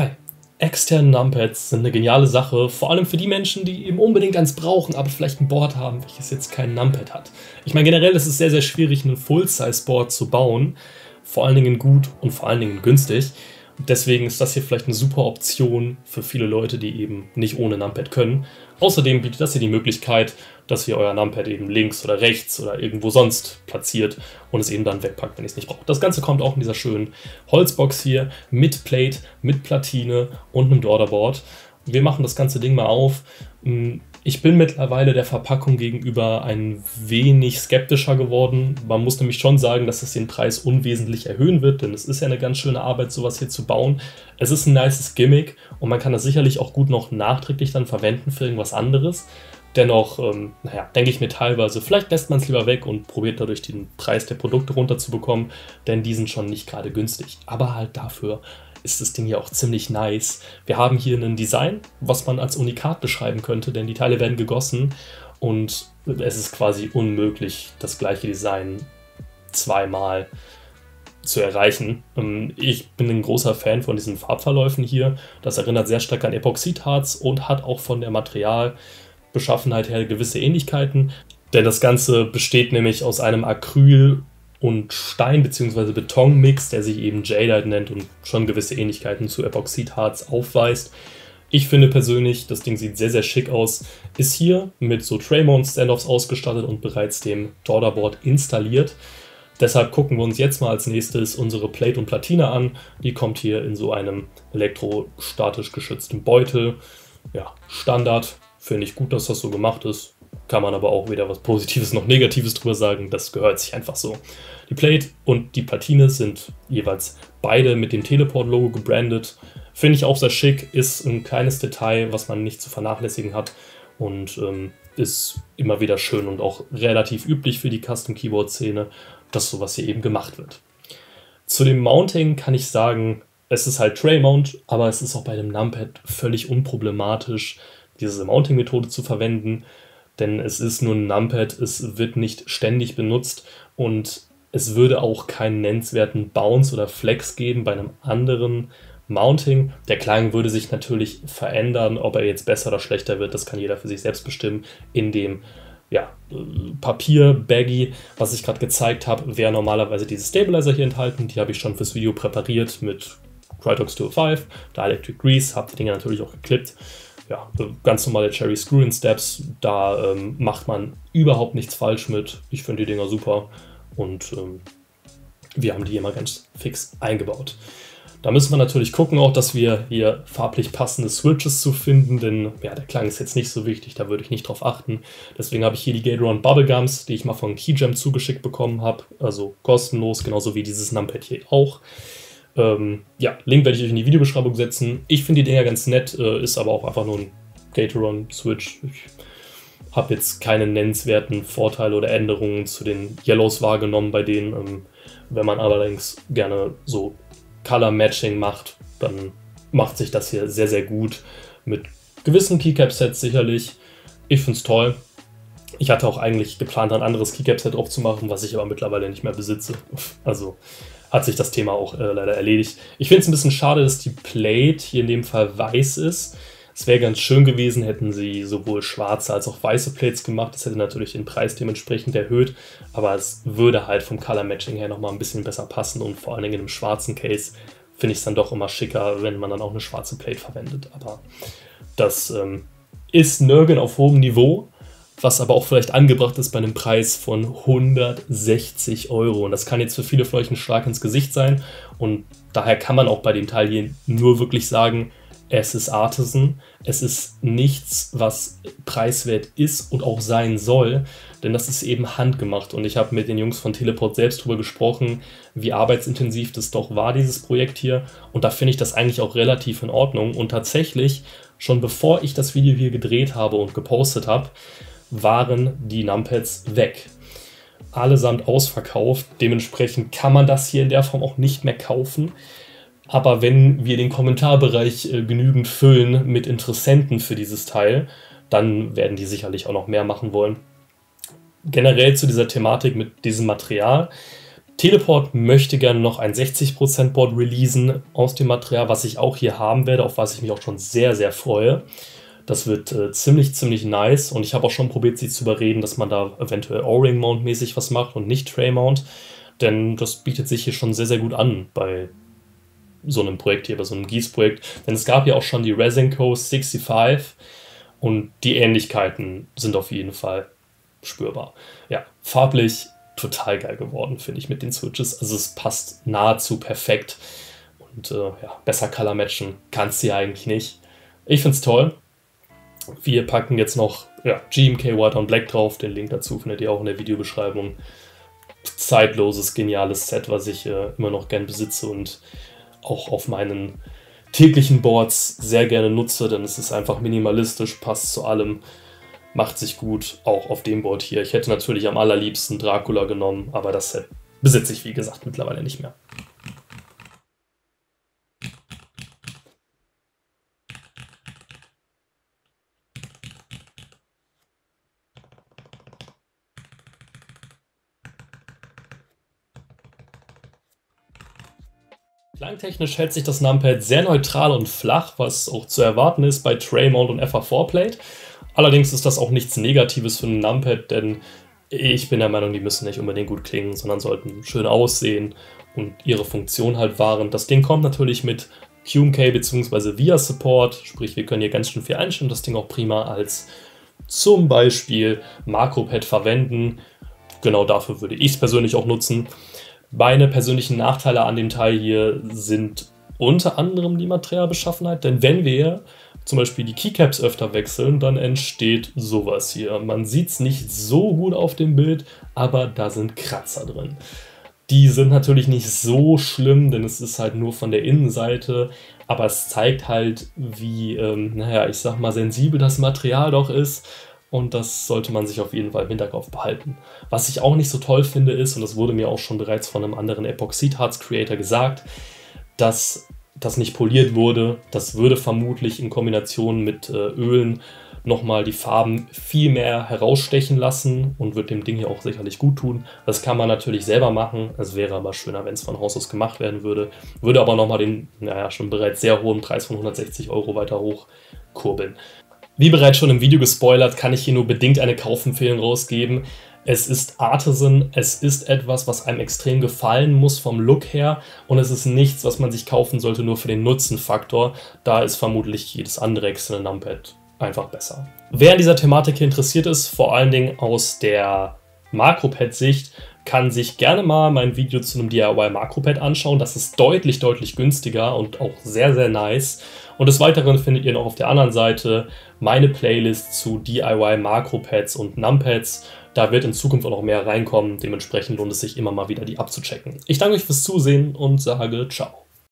Hi, externe Numpads sind eine geniale Sache, vor allem für die Menschen, die eben unbedingt eins brauchen, aber vielleicht ein Board haben, welches jetzt kein Numpad hat. Ich meine, generell ist es sehr, sehr schwierig, einen Full-Size-Board zu bauen, vor allen Dingen gut und vor allen Dingen günstig. Deswegen ist das hier vielleicht eine super Option für viele Leute, die eben nicht ohne Numpad können. Außerdem bietet das hier die Möglichkeit, dass ihr euer Numpad eben links oder rechts oder irgendwo sonst platziert und es eben dann wegpackt, wenn ihr es nicht braucht. Das Ganze kommt auch in dieser schönen Holzbox hier mit Plate, mit Platine und einem Daughterboard. Wir machen das ganze Ding mal auf. Ich bin mittlerweile der Verpackung gegenüber ein wenig skeptischer geworden. Man muss nämlich schon sagen, dass es den Preis unwesentlich erhöhen wird, denn es ist ja eine ganz schöne Arbeit, sowas hier zu bauen. Es ist ein nices Gimmick und man kann das sicherlich auch gut noch nachträglich dann verwenden für irgendwas anderes. Dennoch, naja, denke ich mir teilweise, vielleicht lässt man es lieber weg und probiert dadurch den Preis der Produkte runterzubekommen, denn die sind schon nicht gerade günstig, aber halt dafür ist das Ding ja auch ziemlich nice. Wir haben hier ein Design, was man als Unikat beschreiben könnte, denn die Teile werden gegossen und es ist quasi unmöglich, das gleiche Design zweimal zu erreichen. Ich bin ein großer Fan von diesen Farbverläufen hier. Das erinnert sehr stark an Epoxidharz und hat auch von der Materialbeschaffenheit her gewisse Ähnlichkeiten, denn das Ganze besteht nämlich aus einem Acryl- und Stein- bzw. Betonmix, der sich eben Jadeite nennt und schon gewisse Ähnlichkeiten zu Epoxidharz aufweist. Ich finde persönlich, das Ding sieht sehr, sehr schick aus, ist hier mit so Traymount-Standoffs ausgestattet und bereits dem Daughterboard installiert. Deshalb gucken wir uns jetzt mal als nächstes unsere Plate und Platine an. Die kommt hier in so einem elektrostatisch geschützten Beutel. Ja, Standard. Finde ich gut, dass das so gemacht ist. Kann man aber auch weder was Positives noch Negatives drüber sagen, das gehört sich einfach so. Die Plate und die Platine sind jeweils beide mit dem Teleport-Logo gebrandet. Finde ich auch sehr schick, ist ein kleines Detail, was man nicht zu vernachlässigen hat und ist immer wieder schön und auch relativ üblich für die Custom-Keyboard-Szene, dass sowas hier eben gemacht wird. Zu dem Mounting kann ich sagen, es ist halt Tray-Mount, aber es ist auch bei dem Numpad völlig unproblematisch, diese Mounting-Methode zu verwenden. Denn es ist nur ein Numpad, es wird nicht ständig benutzt und es würde auch keinen nennenswerten Bounce oder Flex geben bei einem anderen Mounting. Der Klang würde sich natürlich verändern, ob er jetzt besser oder schlechter wird, das kann jeder für sich selbst bestimmen. In dem Papier-Baggy, was ich gerade gezeigt habe, wäre normalerweise diese Stabilizer hier enthalten, die habe ich schon fürs Video präpariert mit Krytox 205, Dielectric Grease, habe die Dinger natürlich auch geklippt. Ja, ganz normale Cherry Screw-in Steps, da macht man überhaupt nichts falsch mit. Ich finde die Dinger super und wir haben die immer ganz fix eingebaut. Da müssen wir natürlich gucken auch, dass wir hier farblich passende Switches zu finden, denn ja, der Klang ist jetzt nicht so wichtig, da würde ich nicht drauf achten. Deswegen habe ich hier die Gateron Bubblegums, die ich mal von KeyGem zugeschickt bekommen habe, also kostenlos, genauso wie dieses Numpad hier auch. Ja, Link werde ich euch in die Videobeschreibung setzen. Ich finde die Dinger ganz nett, ist aber auch einfach nur ein Gateron-Switch. Ich habe jetzt keine nennenswerten Vorteile oder Änderungen zu den Yellows wahrgenommen bei denen. Wenn man allerdings gerne so Color-Matching macht, dann macht sich das hier sehr, sehr gut. Mit gewissen Keycap-Sets sicherlich. Ich finde es toll. Ich hatte auch eigentlich geplant, ein anderes Keycap-Set aufzumachen, was ich aber mittlerweile nicht mehr besitze. Also hat sich das Thema auch leider erledigt. Ich finde es ein bisschen schade, dass die Plate hier in dem Fall weiß ist. Es wäre ganz schön gewesen, hätten sie sowohl schwarze als auch weiße Plates gemacht. Das hätte natürlich den Preis dementsprechend erhöht, aber es würde halt vom Color Matching her nochmal ein bisschen besser passen und vor allen Dingen im schwarzen Case finde ich es dann doch immer schicker, wenn man dann auch eine schwarze Plate verwendet. Aber das ist Nörgeln auf hohem Niveau. Was aber auch vielleicht angebracht ist bei einem Preis von 160 Euro. Und das kann jetzt für viele von euch ein Schlag ins Gesicht sein. Und daher kann man auch bei dem Teil hier nur wirklich sagen, es ist Artisan. Es ist nichts, was preiswert ist und auch sein soll, denn das ist eben handgemacht. Und ich habe mit den Jungs von Teleport selbst darüber gesprochen, wie arbeitsintensiv das doch war, dieses Projekt hier. Und da finde ich das eigentlich auch relativ in Ordnung. Und tatsächlich, schon bevor ich das Video hier gedreht habe und gepostet habe, waren die Numpads weg. Allesamt ausverkauft, dementsprechend kann man das hier in der Form auch nicht mehr kaufen. Aber wenn wir den Kommentarbereich genügend füllen mit Interessenten für dieses Teil, dann werden die sicherlich auch noch mehr machen wollen. Generell zu dieser Thematik mit diesem Material. Teleport möchte gerne noch ein 60% Board releasen aus dem Material, was ich auch hier haben werde, auf was ich mich auch schon sehr, sehr freue. Das wird ziemlich nice und ich habe auch schon probiert, sie zu überreden, dass man da eventuell O-Ring-Mount mäßig was macht und nicht Tray-Mount, denn das bietet sich hier schon sehr, sehr gut an bei so einem Projekt hier, bei so einem Gießprojekt. Denn es gab ja auch schon die Resin Co 65 und die Ähnlichkeiten sind auf jeden Fall spürbar. Ja, farblich total geil geworden, finde ich, mit den Switches. Also es passt nahezu perfekt und ja, besser Color matchen kannst du ja eigentlich nicht. Ich finde es toll. Wir packen jetzt noch GMK White und Black drauf, den Link dazu findet ihr auch in der Videobeschreibung. Zeitloses, geniales Set, was ich immer noch gern besitze und auch auf meinen täglichen Boards sehr gerne nutze, denn es ist einfach minimalistisch, passt zu allem, macht sich gut, auch auf dem Board hier. Ich hätte natürlich am allerliebsten Dracula genommen, aber das Set besitze ich, wie gesagt, mittlerweile nicht mehr. Klangtechnisch hält sich das Numpad sehr neutral und flach, was auch zu erwarten ist bei Tray Mount und FA4-Plate. Allerdings ist das auch nichts Negatives für ein Numpad, denn ich bin der Meinung, die müssen nicht unbedingt gut klingen, sondern sollten schön aussehen und ihre Funktion halt wahren. Das Ding kommt natürlich mit QMK bzw. VIA Support, sprich wir können hier ganz schön viel einstellen, das Ding auch prima als zum Beispiel Makropad verwenden. Genau dafür würde ich es persönlich auch nutzen. Meine persönlichen Nachteile an dem Teil hier sind unter anderem die Materialbeschaffenheit, denn wenn wir zum Beispiel die Keycaps öfter wechseln, dann entsteht sowas hier. Man sieht es nicht so gut auf dem Bild, aber da sind Kratzer drin. Die sind natürlich nicht so schlimm, denn es ist halt nur von der Innenseite, aber es zeigt halt, wie, naja, ich sag mal, sensibel das Material doch ist. Und das sollte man sich auf jeden Fall im Hinterkopf behalten. Was ich auch nicht so toll finde ist, und das wurde mir auch schon bereits von einem anderen Epoxidharz-Creator gesagt, dass das nicht poliert wurde. Das würde vermutlich in Kombination mit Ölen nochmal die Farben viel mehr herausstechen lassen und wird dem Ding hier auch sicherlich gut tun. Das kann man natürlich selber machen. Es wäre aber schöner, wenn es von Haus aus gemacht werden würde. Würde aber nochmal den, naja, schon bereits sehr hohen Preis von 160 € weiter hochkurbeln. Wie bereits schon im Video gespoilert, kann ich hier nur bedingt eine Kaufempfehlung rausgeben. Es ist Artisan, es ist etwas, was einem extrem gefallen muss vom Look her und es ist nichts, was man sich kaufen sollte nur für den Nutzenfaktor. Da ist vermutlich jedes andere externe Numpad einfach besser. Wer an dieser Thematik hier interessiert ist, vor allen Dingen aus der Makropad-Sicht, kann sich gerne mal mein Video zu einem DIY-Makropad anschauen. Das ist deutlich günstiger und auch sehr nice. Und des Weiteren findet ihr noch auf der anderen Seite meine Playlist zu DIY-Makropads und Numpads. Da wird in Zukunft auch noch mehr reinkommen. Dementsprechend lohnt es sich immer mal wieder, die abzuchecken. Ich danke euch fürs Zusehen und sage ciao.